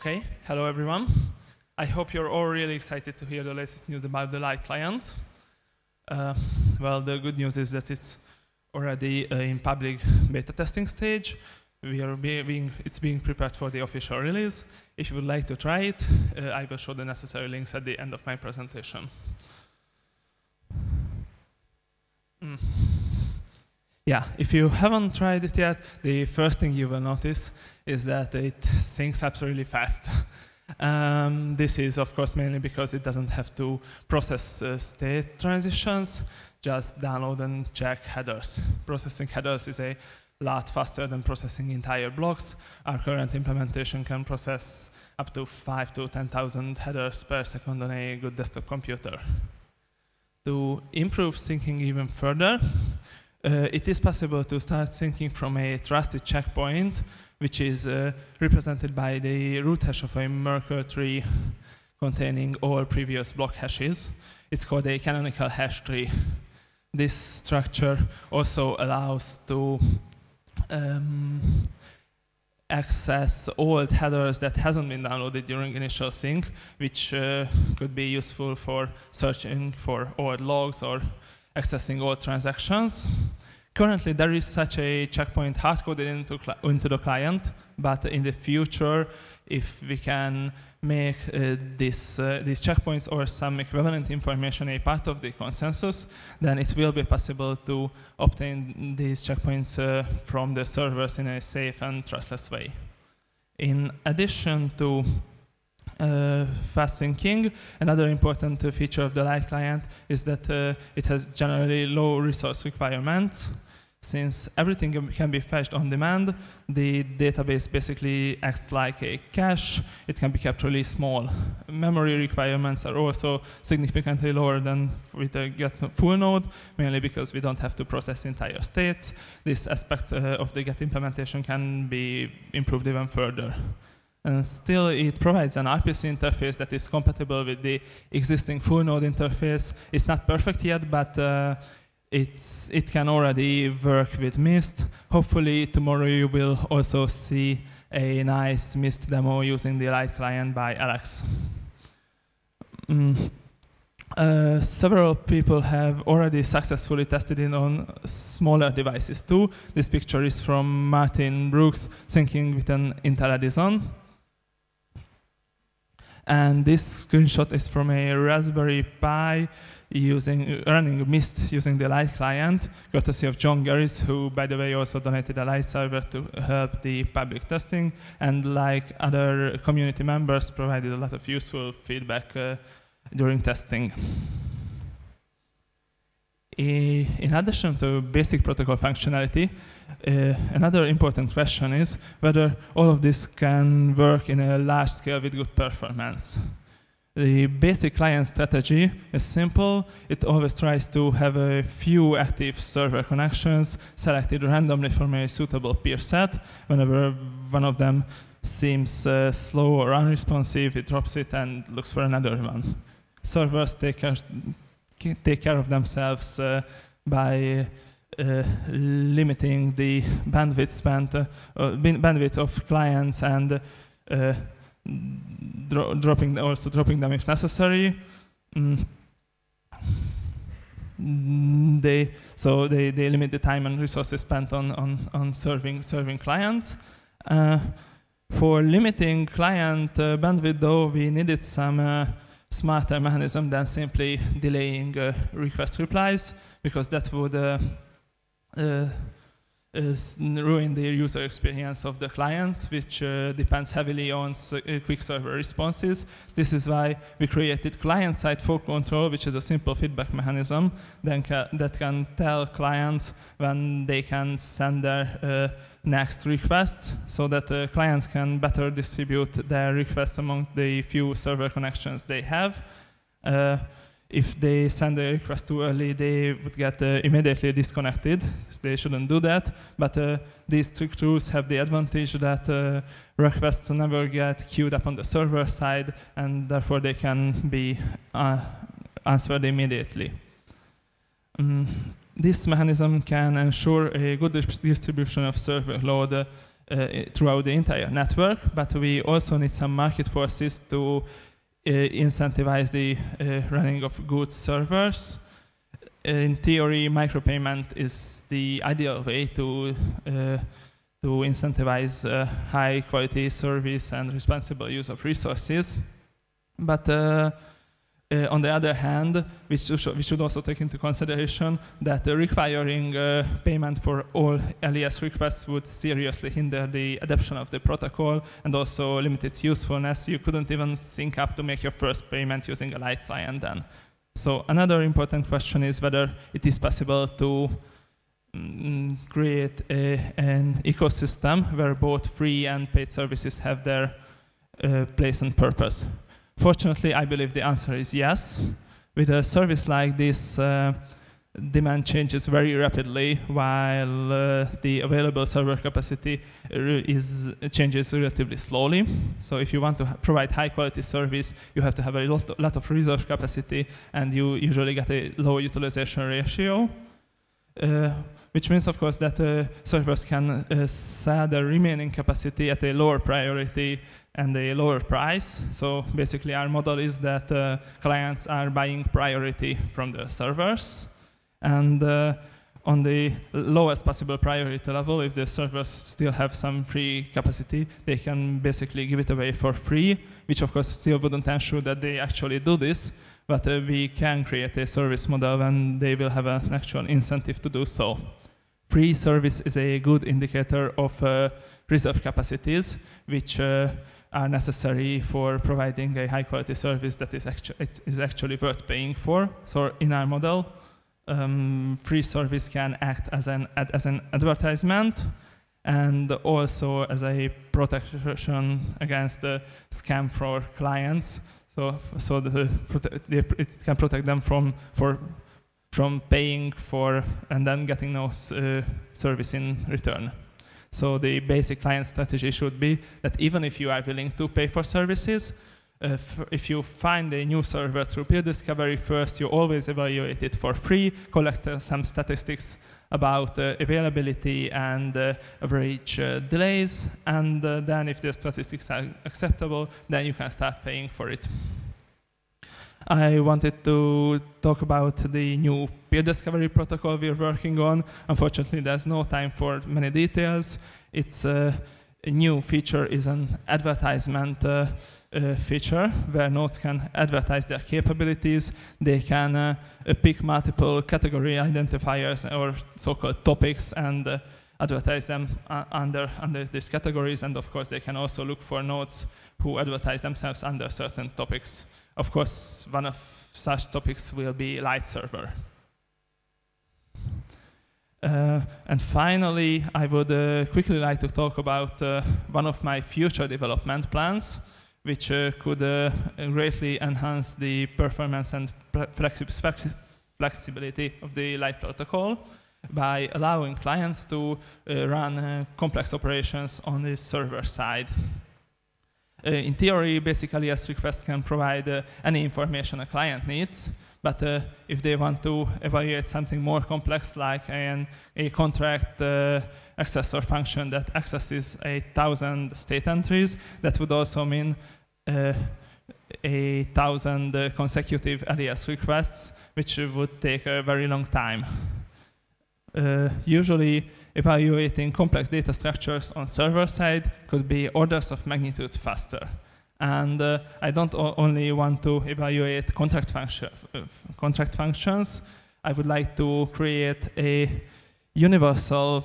Okay, hello everyone. I hope you're all really excited to hear the latest news about the LIGHT client. Well, the good news is that it's already in public beta testing stage. It's being prepared for the official release. If you would like to try it, I will show the necessary links at the end of my presentation. Yeah, if you haven't tried it yet, the first thing you will notice is that it syncs up really fast. This is, of course, mainly because it doesn't have to process state transitions, just download and check headers. Processing headers is a lot faster than processing entire blocks. Our current implementation can process up to 5 to 10,000 headers per second on a good desktop computer. To improve syncing even further, it is possible to start syncing from a trusted checkpoint, which is represented by the root hash of a Merkle tree containing all previous block hashes. It's called a canonical hash tree. This structure also allows to access old headers that hasn't been downloaded during initial sync, which could be useful for searching for old logs or accessing all transactions. Currently, there is such a checkpoint hard-coded into the client, but in the future, if we can make these checkpoints or some equivalent information a part of the consensus, then it will be possible to obtain these checkpoints from the servers in a safe and trustless way. In addition to fast syncing, another important feature of the LIGHT client is that it has generally low resource requirements. Since everything can be fetched on demand, the database basically acts like a cache. It can be kept really small. Memory requirements are also significantly lower than with a GET full node, mainly because we don't have to process entire states. This aspect of the GET implementation can be improved even further. And still, it provides an RPC interface that is compatible with the existing full node interface. It's not perfect yet, but it can already work with Mist. Hopefully, tomorrow you will also see a nice Mist demo using the LIGHT client by Alex. Several people have already successfully tested it on smaller devices too. This picture is from Martin Brooks syncing with an Intel Edison. And this screenshot is from a Raspberry Pi running Mist using the LIGHT client, courtesy of John Garis, who, by the way, also donated a LIGHT server to help the public testing, and like other community members, provided a lot of useful feedback during testing. In addition to basic protocol functionality, another important question is whether all of this can work in a large scale with good performance. The basic client strategy is simple. It always tries to have a few active server connections selected randomly from a suitable peer set. Whenever one of them seems slow or unresponsive, it drops it and looks for another one. Servers take care of themselves by limiting the bandwidth of clients and also dropping them if necessary. So they limit the time and resources spent on serving clients. For limiting client bandwidth, though, we needed some smarter mechanism than simply delaying request replies, because that would ruin the user experience of the client, which depends heavily on quick server responses. This is why we created client-side fault control, which is a simple feedback mechanism that can tell clients when they can send their next requests, so that clients can better distribute their requests among the few server connections they have. If they send a request too early, they would get immediately disconnected. They shouldn't do that. But these strict rules have the advantage that requests never get queued up on the server side, and therefore they can be answered immediately. This mechanism can ensure a good distribution of server load throughout the entire network, but we also need some market forces to incentivize the running of good servers. In theory, micropayment is the ideal way to incentivize high quality service and responsible use of resources. But on the other hand, we should also take into consideration that requiring payment for all LES requests would seriously hinder the adoption of the protocol and also limit its usefulness. You couldn't even sync up to make your first payment using a LIGHT client then. So another important question is whether it is possible to create an ecosystem where both free and paid services have their place and purpose. Fortunately, I believe the answer is yes. With a service like this, demand changes very rapidly, while the available server capacity changes relatively slowly. So if you want to provide high quality service, you have to have a lot of reserve capacity, and you usually get a low utilization ratio, which means, of course, that servers can sell the remaining capacity at a lower priority and a lower price. So basically our model is that clients are buying priority from the servers. And on the lowest possible priority level, if the servers still have some free capacity, they can basically give it away for free, which of course still wouldn't ensure that they actually do this, but we can create a service model and they will have an actual incentive to do so. Free service is a good indicator of reserve capacities, which are necessary for providing a high quality service that is actually worth paying for. So in our model, free service can act as an advertisement and also as a protection against scam for clients. So it can protect them from paying for and then getting no service in return. So the basic client strategy should be that even if you are willing to pay for services, if you find a new server through peer discovery first, you always evaluate it for free, collect some statistics about availability and average delays, and then if the statistics are acceptable, then you can start paying for it. I wanted to talk about the new peer discovery protocol we're working on. Unfortunately, there's no time for many details. It's a new feature is an advertisement feature where nodes can advertise their capabilities. They can pick multiple category identifiers or so-called topics and advertise them under these categories. And of course, they can also look for nodes who advertise themselves under certain topics. Of course, one of such topics will be LIGHT server. And finally, I would quickly like to talk about one of my future development plans, which could greatly enhance the performance and flexibility of the LIGHT protocol by allowing clients to run complex operations on the server side. In theory, basically, LES requests can provide any information a client needs, but if they want to evaluate something more complex, like a contract accessor function that accesses 1,000 state entries, that would also mean 1,000 consecutive LES requests, which would take a very long time. Usually, evaluating complex data structures on server side could be orders of magnitude faster. And I don't only want to evaluate contract functions. I would like to create a universal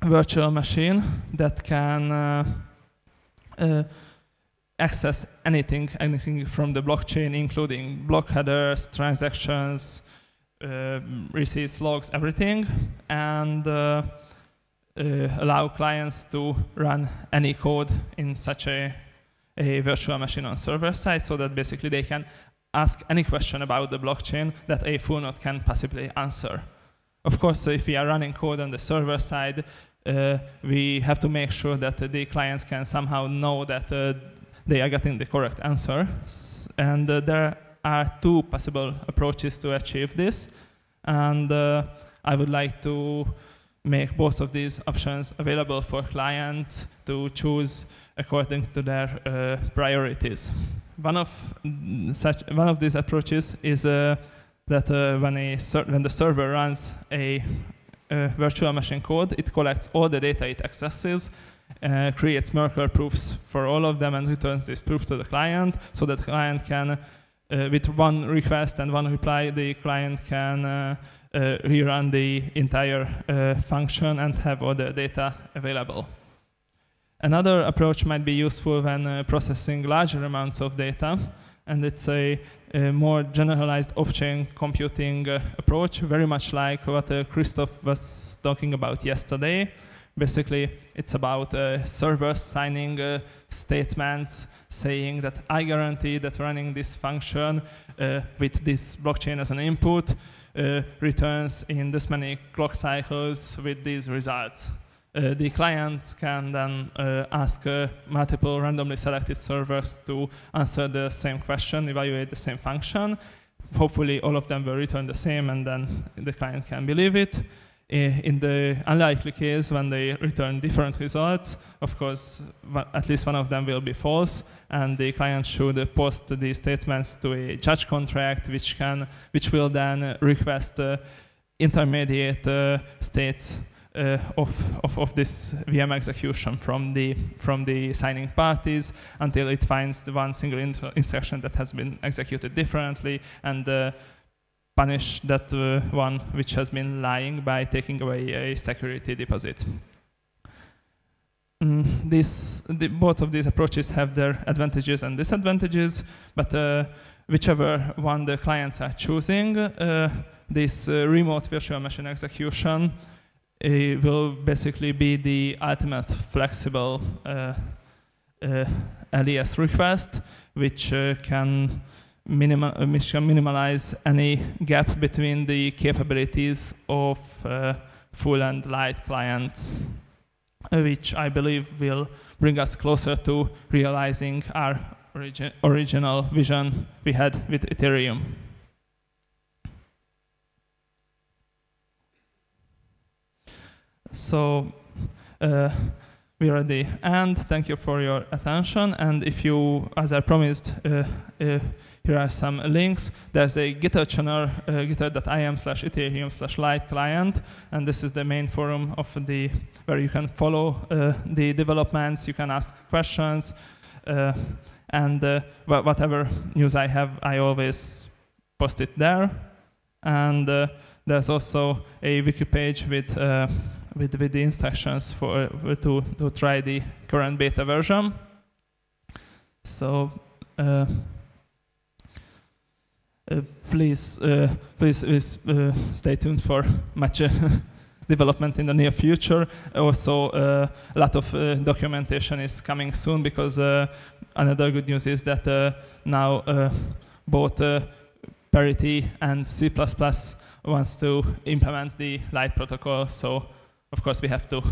virtual machine that can access anything from the blockchain, including block headers, transactions, receipts, logs, everything, and allow clients to run any code in such a virtual machine on server side, so that basically they can ask any question about the blockchain that a full node can possibly answer. Of course, if we are running code on the server side, we have to make sure that the clients can somehow know that they are getting the correct answer, and there are two possible approaches to achieve this, and I would like to make both of these options available for clients to choose according to their priorities. One of these approaches is that when the server runs a virtual machine code, it collects all the data it accesses, creates Merkle proofs for all of them, and returns these proofs to the client, so that the client can, with one request and one reply, the client can rerun the entire function and have all the data available. Another approach might be useful when processing larger amounts of data, and it's a more generalized off-chain computing approach, very much like what Christoph was talking about yesterday. Basically, it's about servers signing statements saying that I guarantee that running this function with this blockchain as an input returns in this many clock cycles with these results. The client can then ask multiple randomly selected servers to answer the same question, evaluate the same function. Hopefully all of them will return the same, and then the client can believe it. In the unlikely case when they return different results, of course, at least one of them will be false, and the client should post these statements to a judge contract, which will then request intermediate states of this VM execution from the signing parties, until it finds the one single instruction that has been executed differently, and punish that one which has been lying by taking away a security deposit. Both of these approaches have their advantages and disadvantages, but whichever one the clients are choosing, this remote virtual machine execution will basically be the ultimate flexible LES request, which can minimize any gap between the capabilities of full and light clients, which I believe will bring us closer to realizing our original vision we had with Ethereum. So we are at the end. Thank you for your attention. And if you, as I promised, here are some links. There's a GitHub channel, github.im/Ethereum/light client, and this is the main forum where you can follow the developments. You can ask questions, and whatever news I have, I always post it there. And there's also a wiki page with the instructions for to try the current beta version. So please stay tuned for much development in the near future. Also, a lot of documentation is coming soon, because another good news is that now both Parity and C++ wants to implement the LIGHT protocol. So of course, we have to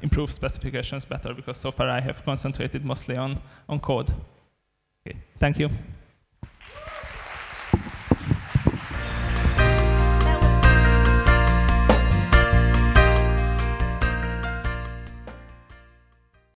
improve specifications better, because so far I have concentrated mostly on code. Okay. Thank you.